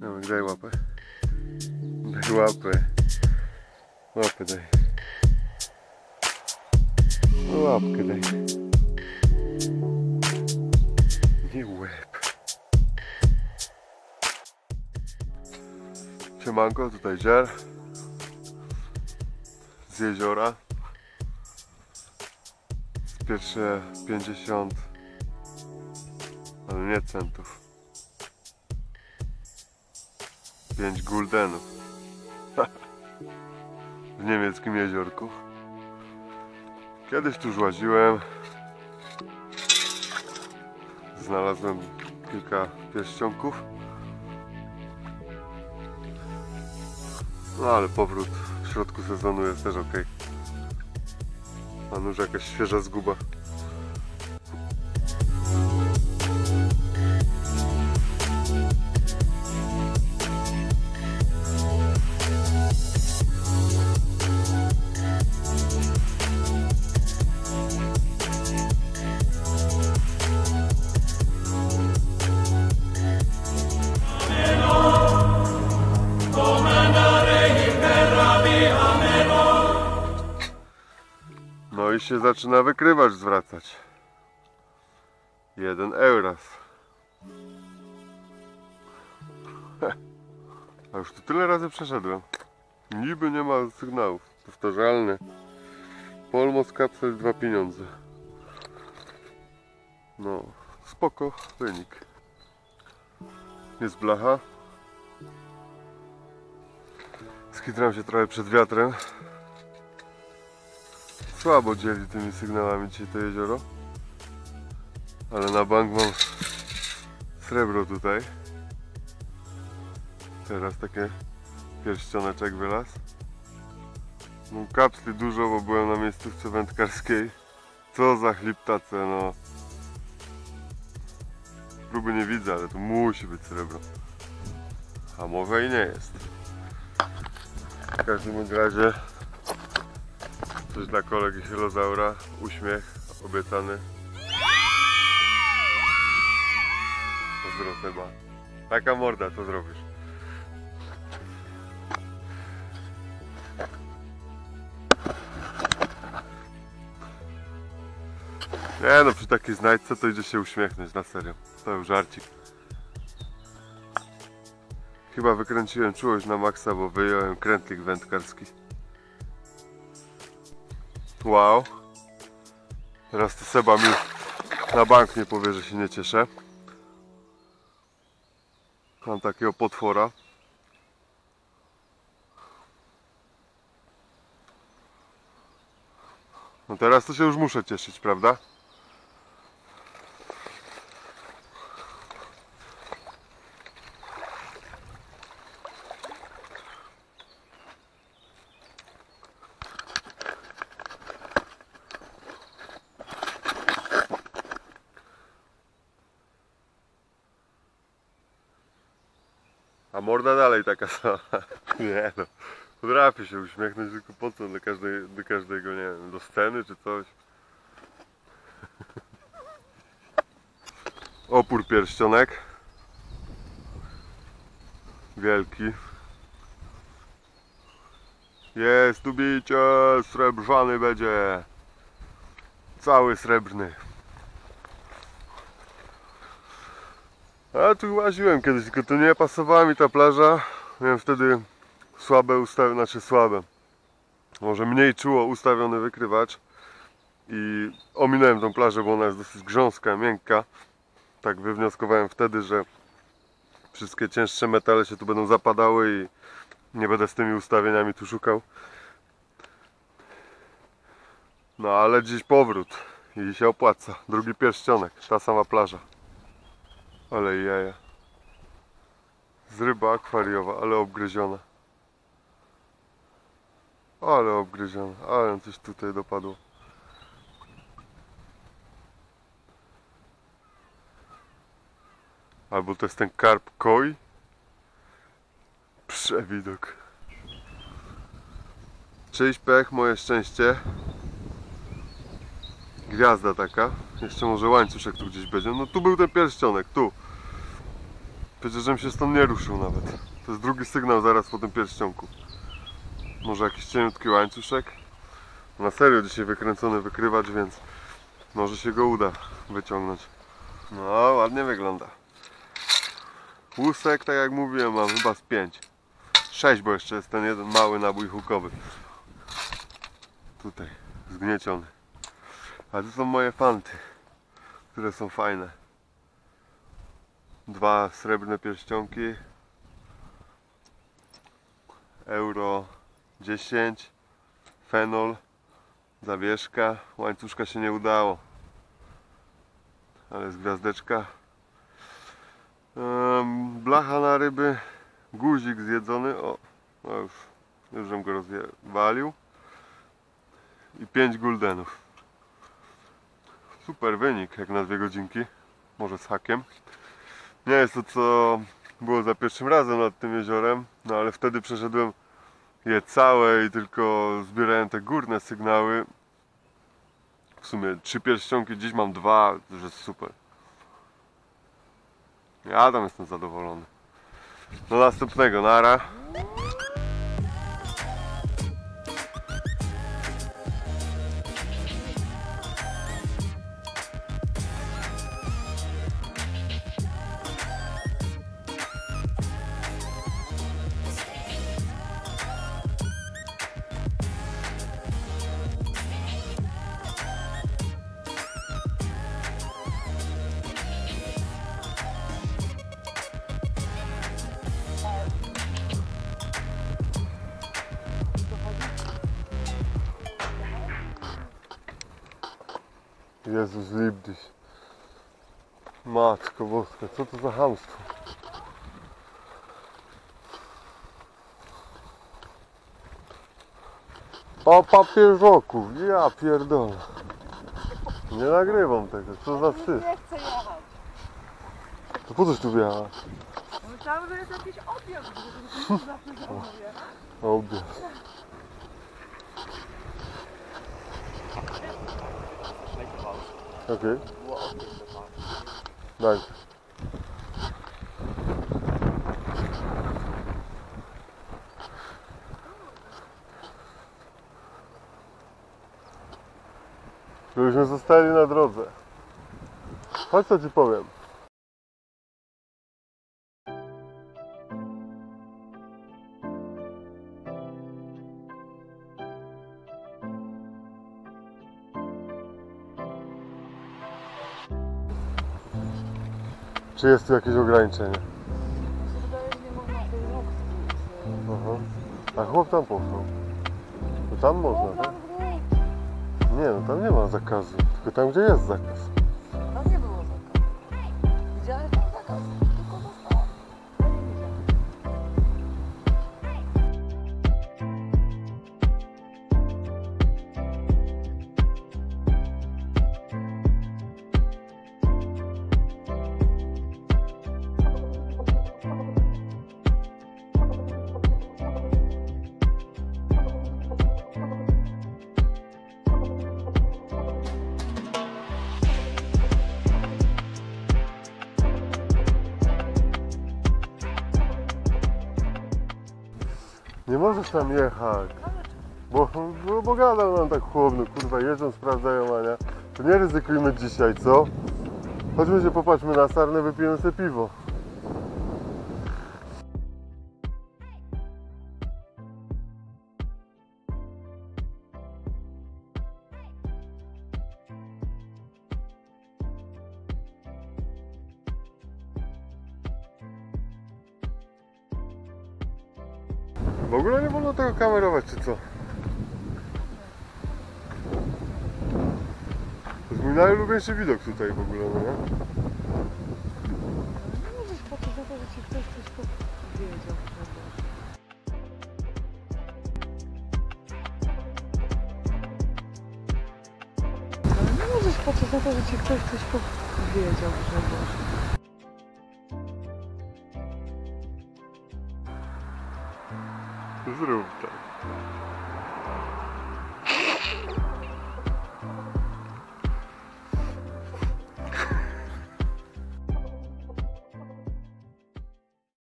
Dawaj, daj łapę. Daj łapę. Łapę daj. Łapkę daj. Nie łeb. Siemanko, tutaj Dziar z jeziora. Pierwsze 50, ale nie centów, 5 guldenów w niemieckim jeziorku. Kiedyś tu już łaziłem, znalazłem kilka pierścionków, no ale powrót w środku sezonu jest też ok. A nuż jakaś świeża zguba. No i się zaczyna wykrywacz zwracać. 1 euras. A już tu tyle razy przeszedłem. Niby nie ma sygnałów. Powtarzalny. Polmos kapsel 2 pieniądze. No, spoko wynik. Jest blacha. Skitrałem się trochę przed wiatrem. Słabo dzieli tymi sygnałami dzisiaj to jezioro, ale na bank mam srebro tutaj. Teraz takie pierścioneczek wylazł. No kapsli dużo, bo byłem na miejscówce wędkarskiej. Co za chliptace, no. Próby nie widzę, ale tu musi być srebro. A może i nie jest. W każdym razie coś dla kolegi Hylozaura, uśmiech obiecany. Pozdro Seba. Taka morda, co zrobisz? Nie no, przy takiej znajdce to idzie się uśmiechnąć, na serio. To był żarcik. Chyba wykręciłem czułość na maksa, bo wyjąłem krętlik wędkarski. Wow, teraz to Seba mi na bank nie powie, że się nie cieszę. Mam takiego potwora. No teraz to się już muszę cieszyć, prawda? A morda dalej taka sama. Nie no, potrafię się uśmiechnąć, tylko po co do każdego, nie wiem, do sceny czy coś. Opór pierścionek. Wielki. Jest tu bicie, srebrzany będzie. Cały srebrny. A tu łaziłem kiedyś, tylko to nie pasowała mi ta plaża. Miałem wtedy słabe ustawione, znaczy słabe, może mniej czuło ustawiony wykrywacz i ominąłem tą plażę, bo ona jest dosyć grząska, miękka. Tak wywnioskowałem wtedy, że wszystkie cięższe metale się tu będą zapadały i nie będę z tymi ustawieniami tu szukał. No ale dziś powrót i się opłaca. Drugi pierścionek, ta sama plaża. Ale jaja. Z ryba akwariowa, ale obgryziona. Ale obgryziona, ale coś tutaj dopadło. Albo to jest ten karp koi? Przewidok. Czyjś pech, moje szczęście. Gwiazda taka. Jeszcze może łańcuszek tu gdzieś będzie. No tu był ten pierścionek, tu. Przecież żem się stąd nie ruszył nawet. To jest drugi sygnał zaraz po tym pierścionku. Może jakiś cieniutki łańcuszek? Na serio dzisiaj wykręcony wykrywacz, więc może się go uda wyciągnąć. No, ładnie wygląda. Łusek, tak jak mówiłem, mam chyba z 5. 6, bo jeszcze jest ten jeden mały nabój hukowy. Tutaj, zgnieciony. A tu są moje fanty, które są fajne. 2 srebrne pierścionki. Euro 10. Fenol. Zawieszka. Łańcuszka się nie udało, ale jest gwiazdeczka. Blacha na ryby. Guzik zjedzony. O, no już żem go rozwalił. I 5 guldenów. Super wynik jak na 2 godzinki. Może z hakiem. Nie jest to, co było za pierwszym razem nad tym jeziorem, no ale wtedy przeszedłem je całe i tylko zbierałem te górne sygnały. W sumie 3 pierścionki, dziś mam 2, że jest super. Ja tam jestem zadowolony. Do następnego, nara. Jezus Libdyś. Matko Boska, co to za chamstwo. Papa pierwoków, ja pierdolę. Nie nagrywam tego, co za wstyd. Nie chcę jechać. To po coś tu wjechać? Myślałam, że jest jakiś objazd, żeby tu zapytała. Objazd. Okay. Nice. Żebyśmy zostali na drodze. Chodź, co ci powiem. Czy jest tu jakieś ograniczenie? Aha. A chłop tam poszedł. To tam można, tak? Nie, no tam nie ma zakazu. Tylko tam, gdzie jest zakaz. Tam nie było zakazu. Widziałeś tam zakaz? Tylko została. Nie możesz tam jechać, bo gadał nam tak chłodno, kurwa, jeżdżą, sprawdzają, Ania. To nie ryzykujmy dzisiaj, co? Chodźmy się popatrzmy na sarnę, wypijemy sobie piwo. W ogóle nie wolno tego kamerować, czy co? To jest mój najlubieńszy widok tutaj w ogóle, no nie? Nie możesz patrzeć na to, że ci ktoś coś powiedział. Ale nie możesz patrzeć na to, że ci ktoś coś powiedział, że zrób tak.